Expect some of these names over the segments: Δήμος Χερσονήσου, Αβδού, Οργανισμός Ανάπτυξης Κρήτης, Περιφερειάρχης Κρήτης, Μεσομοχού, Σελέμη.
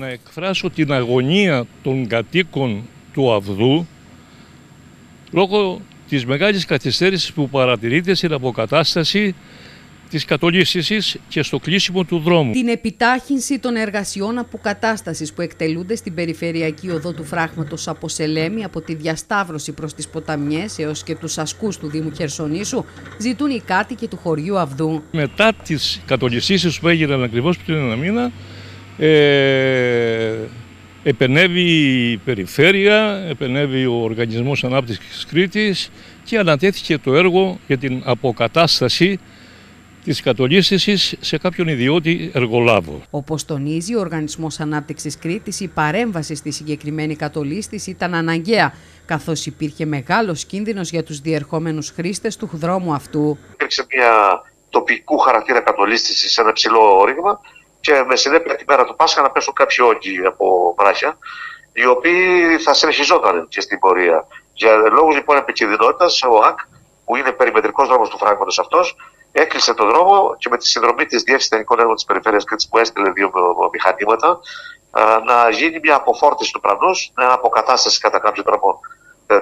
να εκφράσω την αγωνία των κατοίκων του Αβδού λόγω της μεγάλης καθυστέρησης που παρατηρείται στην αποκατάσταση της κατολίσσησης και στο κλείσιμο του δρόμου. Την επιτάχυνση των εργασιών αποκατάστασης που εκτελούνται στην περιφερειακή οδό του Φράγματος από Σελέμη, από τη διασταύρωση προς τις ποταμιές έως και τους ασκούς του Δήμου Χερσονήσου, ζητούν οι κάτοικοι του χωριού Αβδού. Μετά τις κατολισσήσεις που έγιναν ακριβώς πριν ένα μήνα, επενεύει η Περιφέρεια, επενεύει ο Οργανισμός Ανάπτυξης Κρήτης και ανατέθηκε το έργο για την αποκατάσταση της κατολίσσησης σε κάποιον ιδιώτη εργολάβο. Όπως τονίζει ο Οργανισμός Ανάπτυξης Κρήτης, η παρέμβαση στη συγκεκριμένη κατολίσθηση ήταν αναγκαία, καθώς υπήρχε μεγάλος κίνδυνος για τους διερχόμενους χρήστες του δρόμου αυτού. Υπήρξε μια τοπικού χαρακτήρα κατολίσθηση σε ένα ψηλό ρήγμα και με συνέπεια την μέρα του Πάσχα να πέσουν κάποιοι όγκοι από βράχια, οι οποίοι θα συνεχιζόταν και στην πορεία. Για λόγους λοιπόν επικινδυνότητας, ο ΑΚ, που είναι περιμετρικός δρόμος του φράγματος αυτός, έκλεισε τον δρόμο και με τη συνδρομή της Διεύθυνσης Τεχνικών Έργων της Περιφέρειας Κρήτης, που έστειλε δύο μηχανήματα, να γίνει μια αποφόρτιση του πρανούς, μια αποκατάσταση κατά κάποιο τρόπο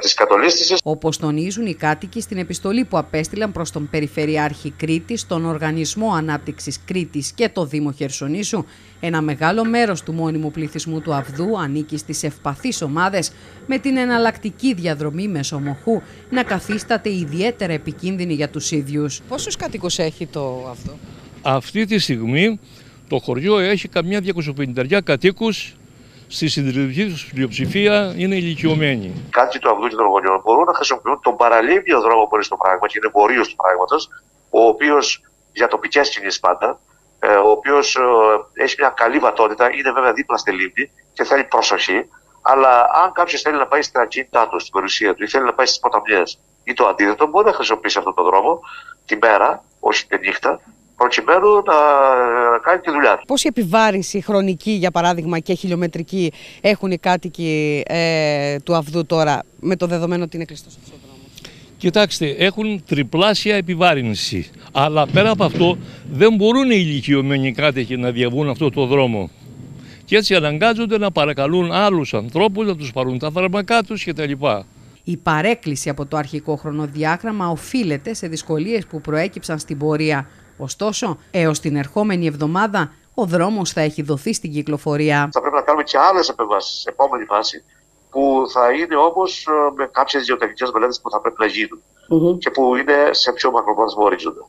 της κατολίσθησης. Όπως τονίζουν οι κάτοικοι στην επιστολή που απέστειλαν προς τον Περιφερειάρχη Κρήτης, τον Οργανισμό Ανάπτυξης Κρήτης και το Δήμο Χερσονήσου, ένα μεγάλο μέρος του μόνιμου πληθυσμού του Αβδού ανήκει στις ευπαθείς ομάδες, με την εναλλακτική διαδρομή Μεσομοχού να καθίσταται ιδιαίτερα επικίνδυνη για τους ίδιους. Πόσους κατοίκους έχει το Αβδού? Αυτή τη στιγμή το χωριό έχει καμιά 250 κατοίκους. Στη συντριπτική του πλειοψηφία είναι ηλικιωμένοι. Κάτοικοι του Αβδού και των γονιών μπορούν να χρησιμοποιούν τον παραλίμνιο δρόμο που είναι στο πράγμα και είναι βορείος του πράγματος, ο οποίος για τοπικές κινήσεις πάντα, ο οποίος έχει μια καλή βατότητα, είναι βέβαια δίπλα στη λίμνη και θέλει προσοχή. Αλλά αν κάποιος θέλει να πάει στα ακίνητά του, στην περιουσία του, ή θέλει να πάει στις ποταμιές ή το αντίθετο, μπορεί να χρησιμοποιήσει αυτόν τον δρόμο τη μέρα, όχι τη νύχτα, προκειμένου να κάνει τη δουλειά του. Πόση επιβάρυνση χρονική, για παράδειγμα, και χιλιομετρική έχουν οι κάτοικοι του Αβδού τώρα, με το δεδομένο ότι είναι κλειστός αυτός ο δρόμος? Κοιτάξτε, έχουν τριπλάσια επιβάρυνση. Αλλά πέρα από αυτό, δεν μπορούν οι ηλικιωμένοι κάτοικοι να διαβούν αυτό το δρόμο. Και έτσι αναγκάζονται να παρακαλούν άλλους ανθρώπους να τους πάρουν τα φάρμακά τους κτλ. Η παρέκκληση από το αρχικό χρονοδιάγραμμα οφείλεται σε δυσκολίες που προέκυψαν στην πορεία. Ωστόσο, έως την ερχόμενη εβδομάδα ο δρόμος θα έχει δοθεί στην κυκλοφορία. Θα πρέπει να κάνουμε και άλλες επεμβάσεις σε επόμενη φάση, που θα είναι όμως με κάποιες γεωτεχνικές μελέτες που θα πρέπει να γίνουν και που είναι σε πιο μακροπρόθεσμο ορίζοντα.